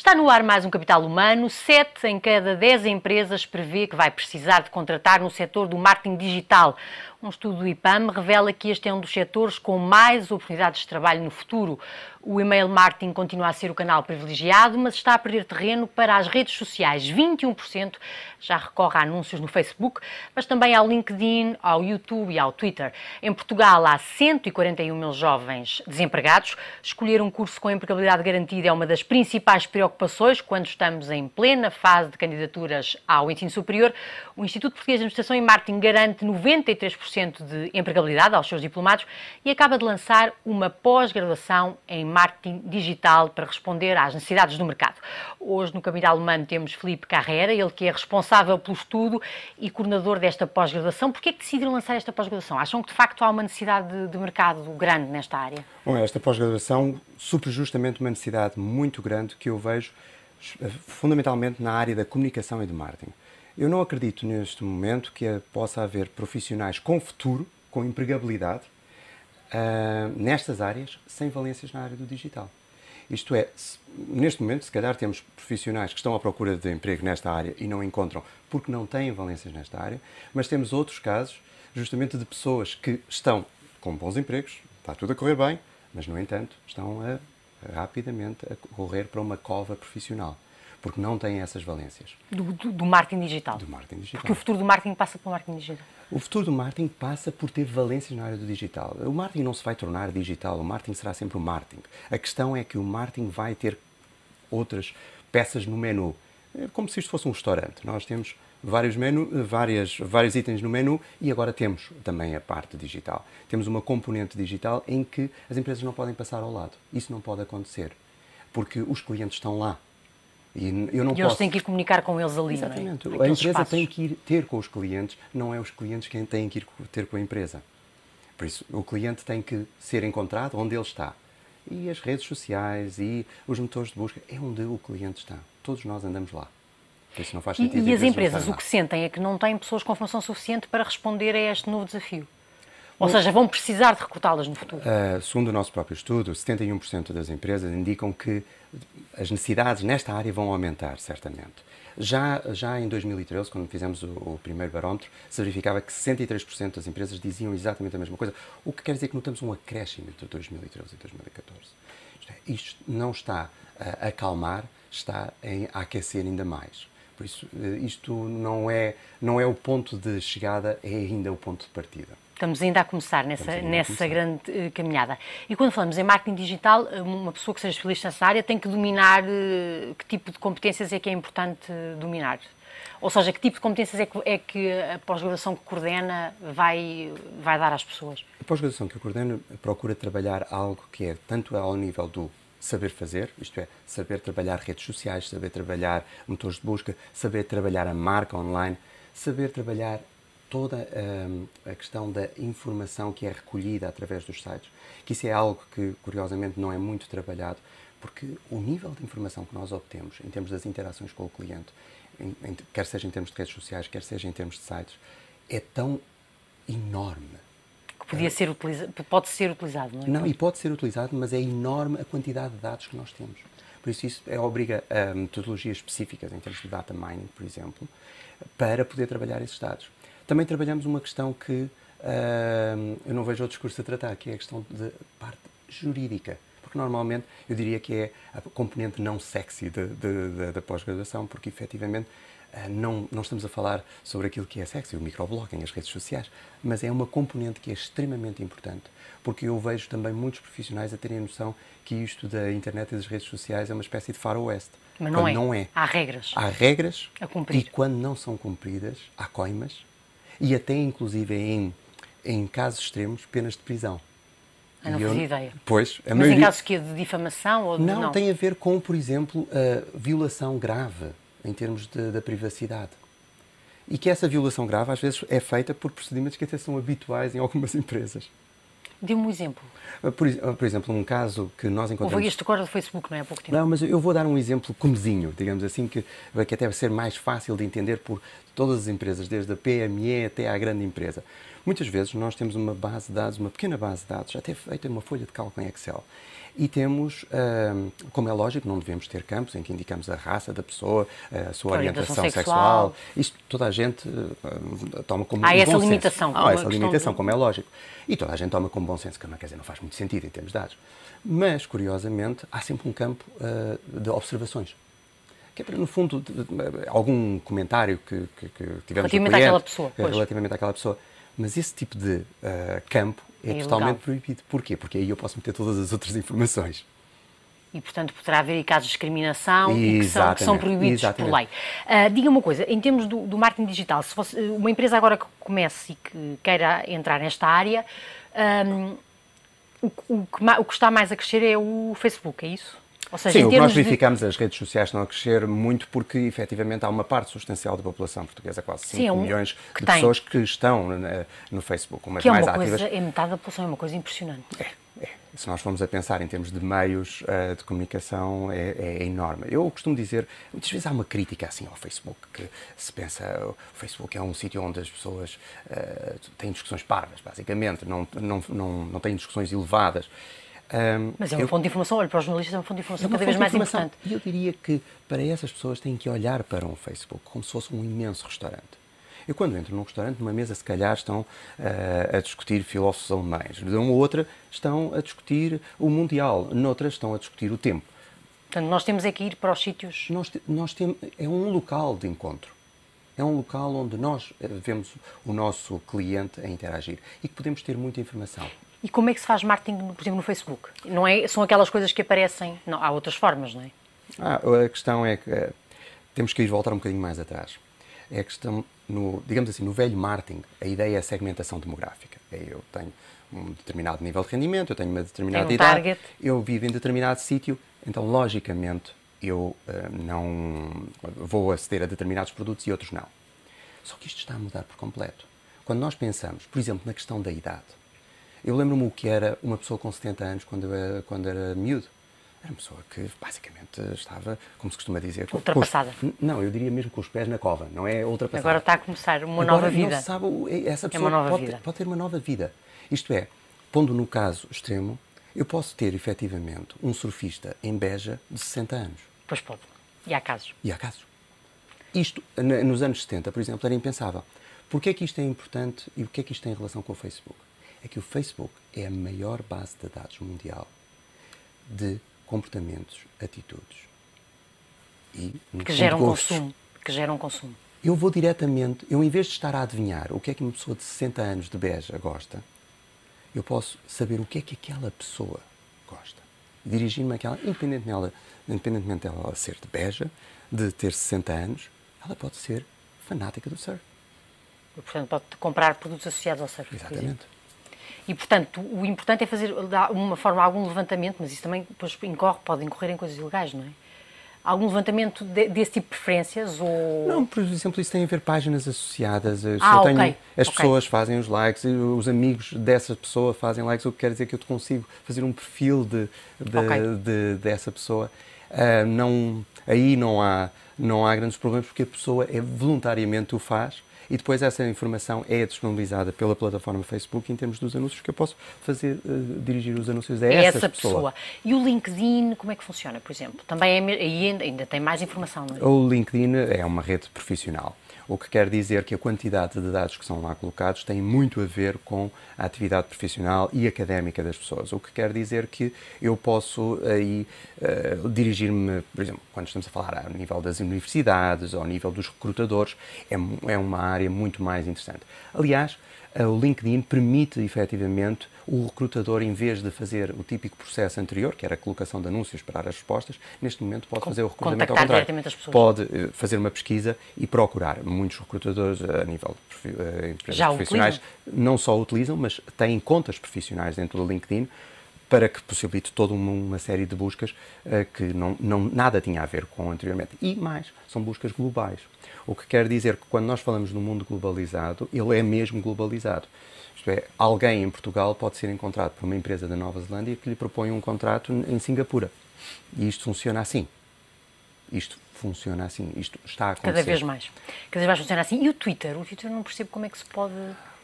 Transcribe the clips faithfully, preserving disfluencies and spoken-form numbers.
Está no ar mais um Capital Humano. Sete em cada dez empresas prevê que vai precisar de contratar no setor do marketing digital. Um estudo do IPAM revela que este é um dos setores com mais oportunidades de trabalho no futuro. O e-mail marketing continua a ser o canal privilegiado, mas está a perder terreno para as redes sociais. vinte e um por cento já recorre a anúncios no Facebook, mas também ao LinkedIn, ao YouTube e ao Twitter. Em Portugal, há cento e quarenta e um mil jovens desempregados. Escolher um curso com empregabilidade garantida é uma das principais preocupações quando estamos em plena fase de candidaturas ao ensino superior. O Instituto Português de Administração e Marketing garante noventa e três por cento de empregabilidade aos seus diplomados e acaba de lançar uma pós-graduação em marketing digital para responder às necessidades do mercado. Hoje no Capital Humano temos Filipe Carrera, ele que é responsável pelo estudo e coordenador desta pós-graduação. Porquê é que decidiram lançar esta pós-graduação? Acham que de facto há uma necessidade de, de mercado grande nesta área? Bom, esta pós-graduação supre justamente uma necessidade muito grande que eu vejo fundamentalmente na área da comunicação e do marketing. Eu não acredito neste momento que possa haver profissionais com futuro, com empregabilidade, uh, nestas áreas, sem valências na área do digital. Isto é, se, neste momento, se calhar temos profissionais que estão à procura de emprego nesta área e não encontram porque não têm valências nesta área, mas temos outros casos, justamente de pessoas que estão com bons empregos, está tudo a correr bem, mas, no entanto, estão a, rapidamente a correr para uma cova profissional, porque não têm essas valências. Do, do, do marketing digital? Do marketing digital. Porque o futuro do marketing passa pelo marketing digital? O futuro do marketing passa por ter valências na área do digital. O marketing não se vai tornar digital, o marketing será sempre o marketing. A questão é que o marketing vai ter outras peças no menu. É como se isto fosse um restaurante. Nós temos vários, menu, várias, vários itens no menu e agora temos também a parte digital. Temos uma componente digital em que as empresas não podem passar ao lado. Isso não pode acontecer, porque os clientes estão lá. E eu não e eles posso... têm que ir comunicar com eles ali, exatamente, não é? A empresa espaços. tem que ir ter com os clientes, não é os clientes quem têm que ir ter com a empresa. Por isso, o cliente tem que ser encontrado onde ele está. E as redes sociais e os motores de busca é onde o cliente está. Todos nós andamos lá. Por isso não faz sentido. E, e as empresas o que sentem é que não têm pessoas com formação suficiente para responder a este novo desafio. Ou seja, vão precisar de recrutá-las no futuro? Uh, segundo o nosso próprio estudo, setenta e um por cento das empresas indicam que as necessidades nesta área vão aumentar, certamente. Já, já em dois mil e treze, quando fizemos o, o primeiro barómetro, se verificava que sessenta e três por cento das empresas diziam exatamente a mesma coisa, o que quer dizer que notamos um acréscimo de dois mil e treze e dois mil e catorze. Isto, é, isto não está a acalmar, está a aquecer ainda mais. Por isso, isto não é, não é o ponto de chegada, é ainda o ponto de partida. Estamos ainda a começar nessa, a nessa começar. grande uh, caminhada. E quando falamos em marketing digital, uma pessoa que seja especialista nessa área tem que dominar uh, que tipo de competências é que é importante uh, dominar? Ou seja, que tipo de competências é que, é que a pós-graduação que coordena vai, vai dar às pessoas? A pós-graduação que eu coordeno procura trabalhar algo que é tanto ao nível do saber fazer, isto é, saber trabalhar redes sociais, saber trabalhar motores de busca, saber trabalhar a marca online, saber trabalhar toda hum, a questão da informação que é recolhida através dos sites, que isso é algo que, curiosamente, não é muito trabalhado, porque o nível de informação que nós obtemos, em termos das interações com o cliente, em, em, quer seja em termos de redes sociais, quer seja em termos de sites, é tão enorme. Que podia é, ser utilizado, pode ser utilizado, não é? Não, e pode ser utilizado, mas é enorme a quantidade de dados que nós temos. Por isso, isso é, obriga a metodologias específicas, em termos de data mining, por exemplo, para poder trabalhar esses dados. Também trabalhamos uma questão que uh, eu não vejo outros cursos a tratar, que é a questão de parte jurídica. Porque normalmente eu diria que é a componente não sexy da pós-graduação, porque efetivamente uh, não, não estamos a falar sobre aquilo que é sexy, o microblogging, as redes sociais, mas é uma componente que é extremamente importante. Porque eu vejo também muitos profissionais a terem a noção que isto da internet e das redes sociais é uma espécie de faroeste. Mas não é. não é. Há regras. Há regras a cumprir. E quando não são cumpridas, há coimas. E até, inclusive, em, em casos extremos, penas de prisão. Eu não fazia ideia. Pois. A Mas maioria... em casos que de difamação ou de não? Não, tem a ver com, por exemplo, a violação grave em termos de, da privacidade. E que essa violação grave, às vezes, é feita por procedimentos que até são habituais em algumas empresas. Dê-me um exemplo. Por, por exemplo, um caso que nós encontramos... Houve este acordo do Facebook, não é? Há pouco tempo. Não, mas eu vou dar um exemplo comezinho, digamos assim, que vai até ser mais fácil de entender por todas as empresas, desde a P M E até à grande empresa. Muitas vezes nós temos uma base de dados, uma pequena base de dados, até feita uma folha de cálculo em Excel. E temos, como é lógico, não devemos ter campos em que indicamos a raça da pessoa, a sua orientação, orientação sexual. sexual. Isto toda a gente toma como bom senso. Há essa limitação. Há essa limitação, como é lógico. E toda a gente toma como bom senso, que quer dizer, não faz muito sentido em termos de dados. Mas, curiosamente, há sempre um campo de observações. Que é para, no fundo, algum comentário que, que, que tivemos relativamente àquela pessoa. Relativamente àquela pessoa. Mas esse tipo de uh, campo é, é totalmente proibido. Porquê? Porque aí eu posso meter todas as outras informações. E, portanto, poderá haver casos de discriminação e que, são, que são proibidos Exatamente. por lei. Uh, diga uma coisa, em termos do, do marketing digital, se fosse uma empresa agora que comece e que queira entrar nesta área, um, o, o, que, o que está mais a crescer é o Facebook, é isso? Ou seja, Sim, o que nós verificamos, de... as redes sociais estão a crescer muito porque, efetivamente, há uma parte substancial da população portuguesa, quase cinco milhões de tem. pessoas que estão na, no Facebook, umas que é mais uma ativas. Coisa, é metade da população, é uma coisa impressionante. É, é. Se nós formos a pensar em termos de meios uh, de comunicação, é, é enorme. Eu costumo dizer, muitas vezes há uma crítica assim ao Facebook, que se pensa, o Facebook é um sítio onde as pessoas uh, têm discussões parvas, basicamente, não, não, não, não têm discussões elevadas. Um, Mas é uma eu, fonte de informação, olha, para os jornalistas é uma fonte de informação é cada vez mais importante. E eu diria que para essas pessoas têm que olhar para um Facebook como se fosse um imenso restaurante. Eu quando entro num restaurante, numa mesa se calhar estão uh, a discutir filósofos alemães, numa outra estão a discutir o mundial, noutra estão a discutir o tempo. Portanto, nós temos é que ir para os sítios... Nós te, nós tem, é um local de encontro. É um local onde nós vemos o nosso cliente a interagir e que podemos ter muita informação. E como é que se faz marketing, por exemplo, no Facebook? Não é, são aquelas coisas que aparecem... Não, há outras formas, não é? Ah, a questão é que é, temos que ir voltar um bocadinho mais atrás. É a questão, no, digamos assim, no velho marketing, a ideia é a segmentação demográfica. Eu tenho um determinado nível de rendimento, eu tenho uma determinada Tem um idade, target. eu vivo em determinado sítio, então, logicamente, eu uh, não vou aceder a determinados produtos e outros não. Só que isto está a mudar por completo. Quando nós pensamos, por exemplo, na questão da idade, eu lembro-me o que era uma pessoa com setenta anos quando era, quando era miúdo. Era uma pessoa que basicamente estava, como se costuma dizer... Ultrapassada. Com os, não, eu diria mesmo com os pés na cova, não é ultrapassada. Agora está a começar uma Agora, nova vida. Não sabe, essa pessoa é pode, ter, pode ter uma nova vida. Isto é, pondo no caso extremo, eu posso ter efetivamente um surfista em Beja de sessenta anos. Pois pode. E há casos. E há casos. Isto, nos anos setenta, por exemplo, era impensável. Porquê é que isto é importante e o que é que isto tem em relação com o Facebook? É que o Facebook é a maior base de dados mundial de comportamentos, atitudes e que geram consumo, que geram consumo. Eu vou diretamente, eu em vez de estar a adivinhar o que é que uma pessoa de sessenta anos de Beja gosta, eu posso saber o que é que aquela pessoa gosta. Dirigir-me àquela, independentemente, independentemente dela ser de Beja, de ter sessenta anos, ela pode ser fanática do surf. E, portanto, pode comprar produtos associados ao surf. Exatamente. E, portanto, o importante é fazer, de uma forma, algum levantamento, mas isso também depois incorre, pode incorrer em coisas ilegais, não é? Algum levantamento de, desse tipo de preferências ou... Não, por exemplo, isso tem a ver páginas associadas. Eu ah, tenho, ok. As okay. pessoas fazem os likes, os amigos dessa pessoa fazem likes, o que quer dizer que eu te consigo fazer um perfil de, de, okay. de, de, dessa pessoa. Uh, não, aí não há, não há grandes problemas, porque a pessoa é, voluntariamente o faz. E depois essa informação é disponibilizada pela plataforma Facebook em termos dos anúncios que eu posso fazer, uh, dirigir os anúncios a essa, essa pessoa. pessoa. E o LinkedIn, como é que funciona, por exemplo? Também é, ainda, ainda tem mais informação, não é? O LinkedIn é uma rede profissional, o que quer dizer que a quantidade de dados que são lá colocados tem muito a ver com a atividade profissional e académica das pessoas, o que quer dizer que eu posso aí uh, dirigir-me, por exemplo, quando estamos a falar ao nível das universidades, ao nível dos recrutadores, é, é uma área muito mais interessante. Aliás, uh, o LinkedIn permite, efetivamente, o recrutador, em vez de fazer o típico processo anterior, que era a colocação de anúncios, esperar as respostas, neste momento pode fazer o recrutamento ao contrário. Contactar diretamente as pessoas. Pode uh, fazer uma pesquisa e procurar. Muitos recrutadores a nível de empresas Já profissionais não só utilizam, mas têm contas profissionais dentro do LinkedIn para que possibilite toda uma série de buscas uh, que não, não, nada tinha a ver com anteriormente. E mais, são buscas globais. O que quer dizer que quando nós falamos no mundo globalizado, ele é mesmo globalizado. Isto é, alguém em Portugal pode ser encontrado por uma empresa da Nova Zelândia que lhe propõe um contrato em Singapura. E isto funciona assim. isto funciona assim, isto está a acontecer. Cada vez mais. Cada vez mais funciona assim. E o Twitter? O Twitter não percebo como é que se pode...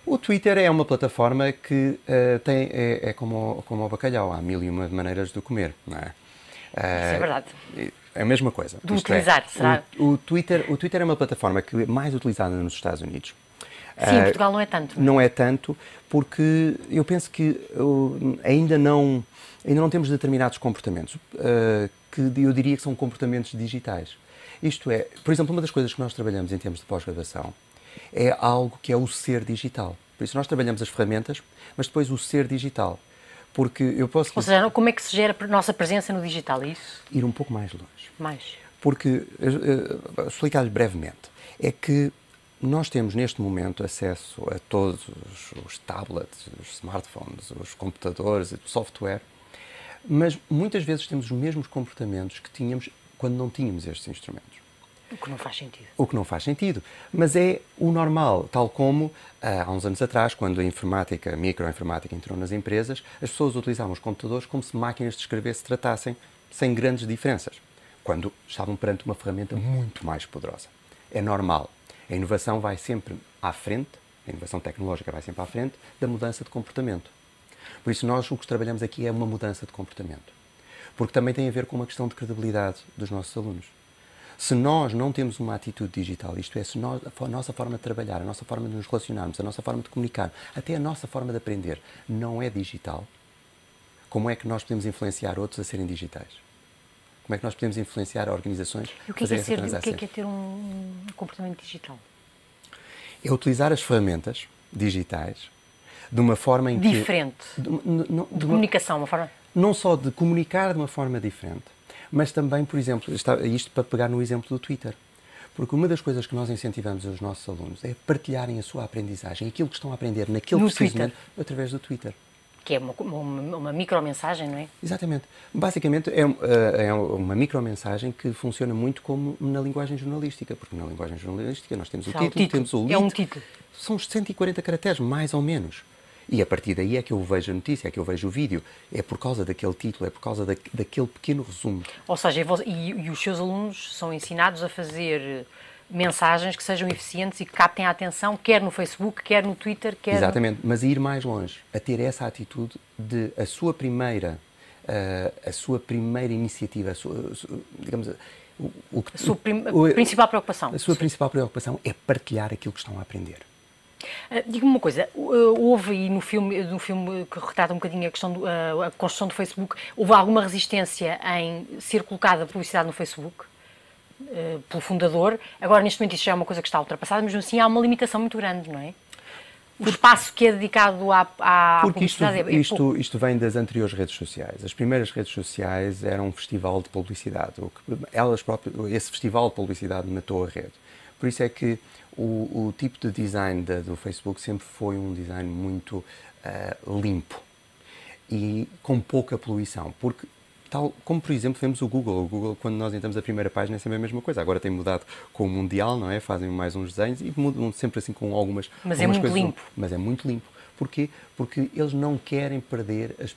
O Twitter é uma plataforma que uh, tem, é, é como, como o bacalhau, há mil e uma maneiras de comer, não é? Uh, Isso é verdade. É a mesma coisa. De isto utilizar, é, será? O, o, Twitter, o Twitter é uma plataforma que é mais utilizada nos Estados Unidos. Sim, uh, Portugal não é tanto. Não é tanto, porque eu penso que eu, ainda, não, ainda não temos determinados comportamentos, uh, que eu diria que são comportamentos digitais. Isto é, por exemplo, uma das coisas que nós trabalhamos em termos de pós-graduação é algo que é o ser digital. Por isso nós trabalhamos as ferramentas, mas depois o ser digital. Porque eu posso... Ou seja, como é que se gera a nossa presença no digital, é isso? Ir um pouco mais longe. Mais. Porque, explicar-lhe brevemente, é que nós temos neste momento acesso a todos os tablets, os smartphones, os computadores, o software, mas muitas vezes temos os mesmos comportamentos que tínhamos quando não tínhamos estes instrumentos. O que não faz sentido. O que não faz sentido, mas é o normal, tal como há uns anos atrás, quando a informática, a microinformática entrou nas empresas, as pessoas utilizavam os computadores como se máquinas de escrever se tratassem sem grandes diferenças, quando estavam perante uma ferramenta muito mais poderosa. É normal. A inovação vai sempre à frente, a inovação tecnológica vai sempre à frente da mudança de comportamento. Por isso nós o que trabalhamos aqui é uma mudança de comportamento, porque também tem a ver com uma questão de credibilidade dos nossos alunos. Se nós não temos uma atitude digital, isto é, se nós, a nossa forma de trabalhar, a nossa forma de nos relacionarmos, a nossa forma de comunicar, até a nossa forma de aprender, não é digital, como é que nós podemos influenciar outros a serem digitais? Como é que nós podemos influenciar organizações a fazer essa transação? O que é ter um comportamento digital? É utilizar as ferramentas digitais de uma forma em que... Diferente. De, não, de, de comunicação, uma forma... Não só de comunicar de uma forma diferente, mas também, por exemplo, isto para pegar no exemplo do Twitter, porque uma das coisas que nós incentivamos os nossos alunos é partilharem a sua aprendizagem, aquilo que estão a aprender naquele preciso momento, através do Twitter. Que é uma, uma, uma micromensagem, não é? Exatamente. Basicamente é, é uma micromensagem que funciona muito como na linguagem jornalística, porque na linguagem jornalística nós temos o título, título, temos o lead. É um título. São os cento e quarenta caracteres, mais ou menos. E a partir daí é que eu vejo a notícia, é que eu vejo o vídeo. É por causa daquele título, é por causa da, daquele pequeno resumo. Ou seja, e, e os seus alunos são ensinados a fazer mensagens que sejam eficientes e que captem a atenção, quer no Facebook, quer no Twitter, quer... Exatamente, no... mas a ir mais longe, a ter essa atitude de a sua primeira, a, a sua primeira iniciativa, a sua, a sua, digamos... O, o, a sua prim o, principal preocupação. A sua Sim. principal preocupação é partilhar aquilo que estão a aprender. Uh, Diga-me uma coisa, houve aí no filme, no filme que retrata um bocadinho a, questão do, uh, a construção do Facebook, houve alguma resistência em ser colocada a publicidade no Facebook uh, pelo fundador? Agora, neste momento, isso já é uma coisa que está ultrapassada, mas assim há uma limitação muito grande, não é? O espaço que é dedicado à, à Porque publicidade isto, é, é isto, isto vem das anteriores redes sociais. As primeiras redes sociais eram um festival de publicidade. O que, elas próprias, esse festival de publicidade matou a rede. Por isso é que O, o tipo de design da, do Facebook sempre foi um design muito uh, limpo e com pouca poluição, porque tal como, por exemplo, vemos o Google. O Google, quando nós entramos a primeira página, é sempre a mesma coisa. Agora tem mudado com o Mundial, não é? Fazem mais uns desenhos e mudam sempre assim com algumas coisas. Mas algumas é muito coisas, limpo. Mas é muito limpo. Porquê? Porque eles não querem perder as,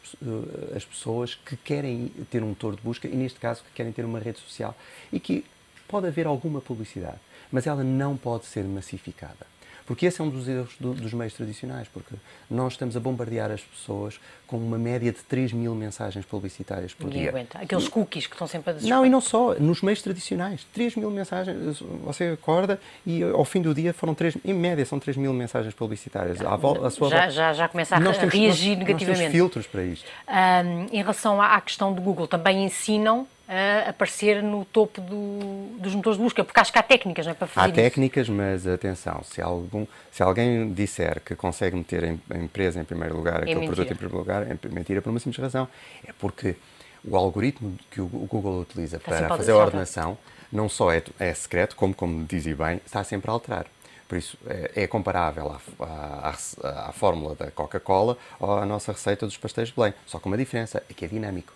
as pessoas que querem ter um motor de busca e, neste caso, que querem ter uma rede social e que pode haver alguma publicidade, mas ela não pode ser massificada. Porque esse é um dos erros do, dos meios tradicionais, porque nós estamos a bombardear as pessoas com uma média de três mil mensagens publicitárias por Ninguém dia. Aguenta. Aqueles e, cookies que estão sempre a desistir. Não, e não só, nos meios tradicionais, três mil mensagens, você acorda e ao fim do dia foram três, em média são três mil mensagens publicitárias. À vol, à sua já, volta, já, já começa a, nós a temos, reagir nós, negativamente. Nós temos filtros para isto. Um, em relação à, à questão do Google, também ensinam a aparecer no topo do, dos motores de busca, porque acho que há técnicas, não é, para fazer isso? Há técnicas, mas atenção, se, algum, se alguém disser que consegue meter a empresa em primeiro lugar, é aquele mentira. produto em primeiro lugar, é mentira por uma simples razão. É porque o algoritmo que o Google utiliza está para fazer a ordenação não só é, é secreto, como, como dizem bem, está sempre a alterar. Por isso, é, é comparável à, à, à, à fórmula da Coca-Cola ou à nossa receita dos pastéis de Belém, só com uma diferença, é que é dinâmico.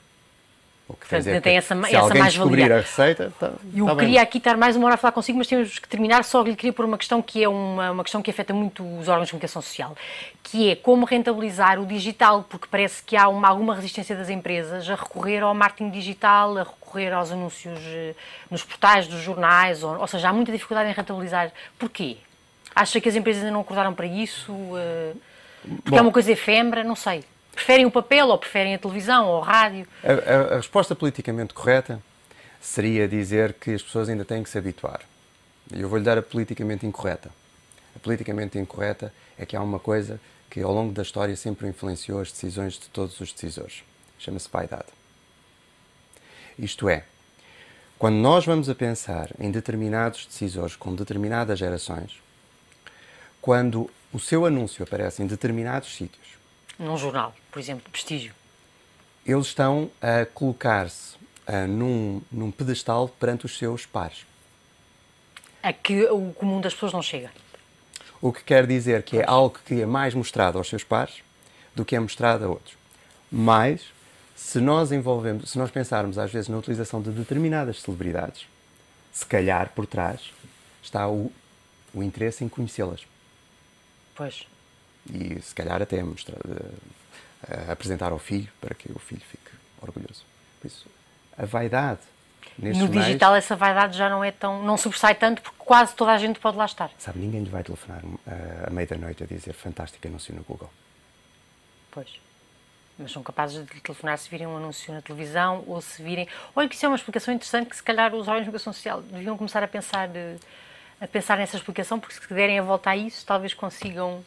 O que Portanto, tem essa, se essa mais descobrir valia. A receita, tá, eu tá queria bem. Aqui estar mais uma hora a falar consigo, mas temos que terminar. Só lhe queria pôr uma questão que é uma, uma questão que afeta muito os órgãos de comunicação social, que é como rentabilizar o digital, porque parece que há uma, alguma resistência das empresas a recorrer ao marketing digital, a recorrer aos anúncios nos portais dos jornais, ou, ou seja, há muita dificuldade em rentabilizar. Porquê? Acha que as empresas ainda não acordaram para isso? Porque Bom, é uma coisa efêmera? Não sei. Preferem o papel ou preferem a televisão ou o rádio? A, a, a resposta politicamente correta seria dizer que as pessoas ainda têm que se habituar. E eu vou-lhe dar a politicamente incorreta. A politicamente incorreta é que há uma coisa que ao longo da história sempre influenciou as decisões de todos os decisores. Chama-se vaidade. Isto é, quando nós vamos a pensar em determinados decisores com determinadas gerações, quando o seu anúncio aparece em determinados sítios, num jornal, por exemplo, de prestígio, eles estão a colocar-se uh, num, num pedestal perante os seus pares. A que o comum das pessoas não chega. O que quer dizer que é algo que é mais mostrado aos seus pares do que é mostrado a outros. Mas, se nós envolvemos, se nós pensarmos às vezes na utilização de determinadas celebridades, se calhar por trás está o, o interesse em conhecê-las. Pois. E se calhar até mostrar, uh, apresentar ao filho, para que o filho fique orgulhoso. Por isso, a vaidade... No jornais, digital essa vaidade já não é tão... não sobressai tanto, porque quase toda a gente pode lá estar. Sabe, ninguém lhe vai telefonar uh, à meia-da-noite a dizer fantástico anúncio no Google. Pois. Mas são capazes de telefonar se virem um anúncio na televisão ou se virem... Olha, que isso é uma explicação interessante que se calhar os órgãos de comunicação social deviam começar a pensar, uh, a pensar nessa explicação, porque se derem a volta a isso, talvez consigam...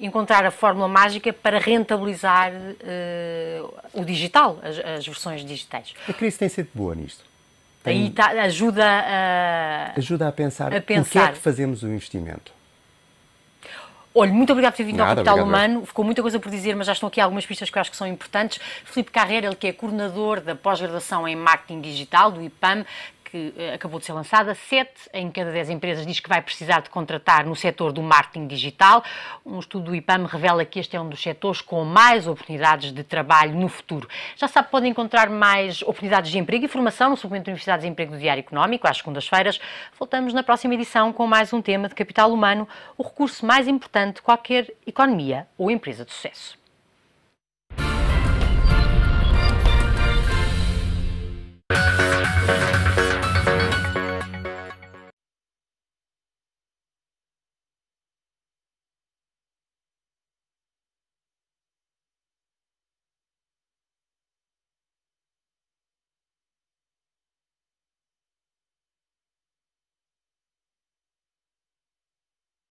encontrar a fórmula mágica para rentabilizar uh, o digital, as, as versões digitais. A crise tem sido boa nisto. Tem... Aí tá, ajuda a... Ajuda a pensar, a pensar. Porque é que fazemos o investimento. Olha, muito obrigado por ter vindo Nada, ao Capital Humano. Ficou muita coisa por dizer, mas já estão aqui algumas pistas que eu acho que são importantes. Filipe Carrera, ele que é coordenador da pós-graduação em Marketing Digital, do I P A M, que acabou de ser lançada, sete em cada dez empresas diz que vai precisar de contratar no setor do marketing digital. Um estudo do I P A M revela que este é um dos setores com mais oportunidades de trabalho no futuro. Já sabe, podem encontrar mais oportunidades de emprego e formação no suplemento da Universidade de Emprego do Diário Económico, às segundas-feiras. Voltamos na próxima edição com mais um tema de Capital Humano, o recurso mais importante de qualquer economia ou empresa de sucesso.